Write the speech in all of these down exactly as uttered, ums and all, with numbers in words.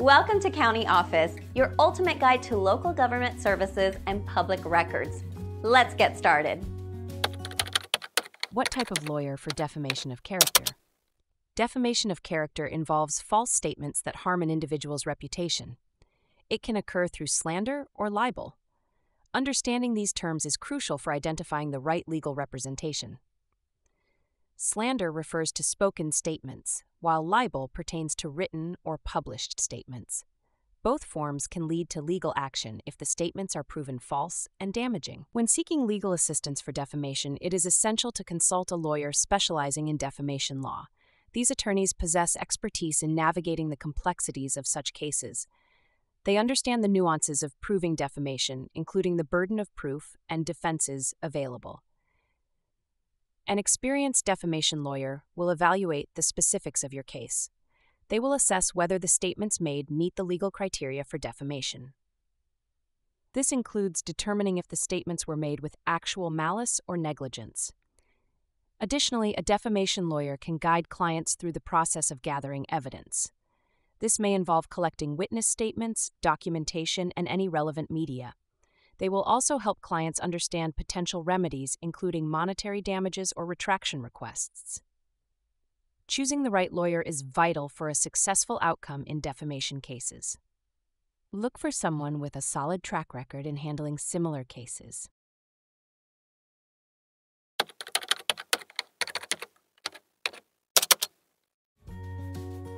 Welcome to County Office, your ultimate guide to local government services and public records. Let's get started. What type of lawyer for defamation of character? Defamation of character involves false statements that harm an individual's reputation. It can occur through slander or libel. Understanding these terms is crucial for identifying the right legal representation. Slander refers to spoken statements, while libel pertains to written or published statements. Both forms can lead to legal action if the statements are proven false and damaging. When seeking legal assistance for defamation, it is essential to consult a lawyer specializing in defamation law. These attorneys possess expertise in navigating the complexities of such cases. They understand the nuances of proving defamation, including the burden of proof and defenses available. An experienced defamation lawyer will evaluate the specifics of your case. They will assess whether the statements made meet the legal criteria for defamation. This includes determining if the statements were made with actual malice or negligence. Additionally, a defamation lawyer can guide clients through the process of gathering evidence. This may involve collecting witness statements, documentation, and any relevant media. They will also help clients understand potential remedies, including monetary damages or retraction requests. Choosing the right lawyer is vital for a successful outcome in defamation cases. Look for someone with a solid track record in handling similar cases.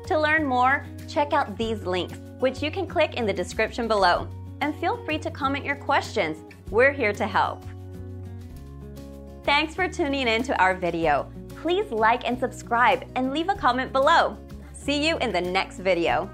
To learn more, check out these links, which you can click in the description below. And feel free to comment your questions. We're here to help. Thanks for tuning in to our video. Please like and subscribe and leave a comment below. See you in the next video.